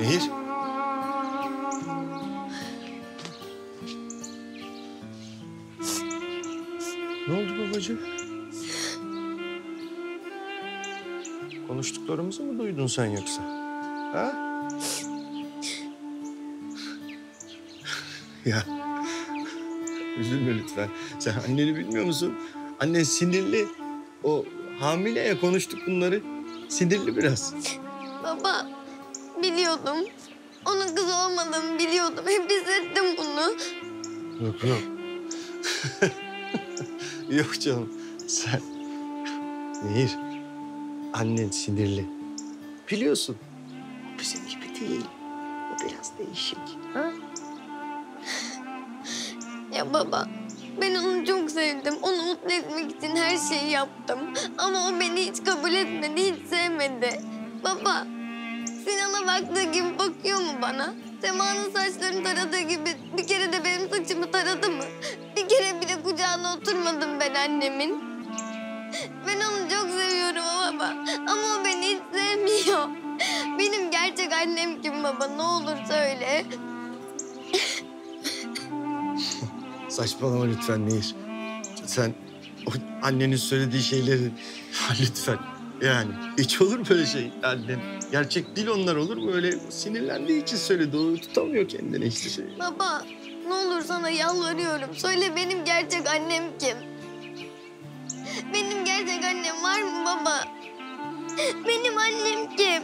Nehir. Ne oldu babacığım? Konuştuklarımızı mı duydun sen yoksa? Ha? Ya üzülme lütfen. Sen anneni bilmiyor musun? Annen sinirli. O hamileye konuştuk bunları. Sinirli biraz. Baba, biliyordum. Onun kızı olmadığını biliyordum. Hep hissettim bunu. Yok yok. Yok canım. Sen... Nehir, annen sinirli. Biliyorsun. O bizim gibi değil. O biraz değişik. Ha? Ya baba, ben onu çok sevdim. Onu mutlu etmek için her şeyi yaptım. Ama o beni hiç kabul etmedi, hiç sevmedi. Baba, Sinan'a baktığı gibi bakıyor mu bana? Sema'nın saçlarını taradığı gibi bir kere de benim saçımı taradı mı? Bir kere bile kucağına oturmadım ben annemin. Ben onu çok seviyorum baba. Ama o beni hiç sevmiyor. Benim gerçek annem kim baba? Ne olur söyle. Saçmalama lütfen Nehir. Sen o annenin söylediği şeyleri lütfen. Yani hiç olur mu böyle şey annem? Gerçek değil onlar, olur mu? Öyle sinirlendiği için söyledi. O tutamıyor kendine hiçbir şey. Baba, ne olur sana yalvarıyorum. Söyle, benim gerçek annem kim? Benim gerçek annem var mı baba? Benim annem kim?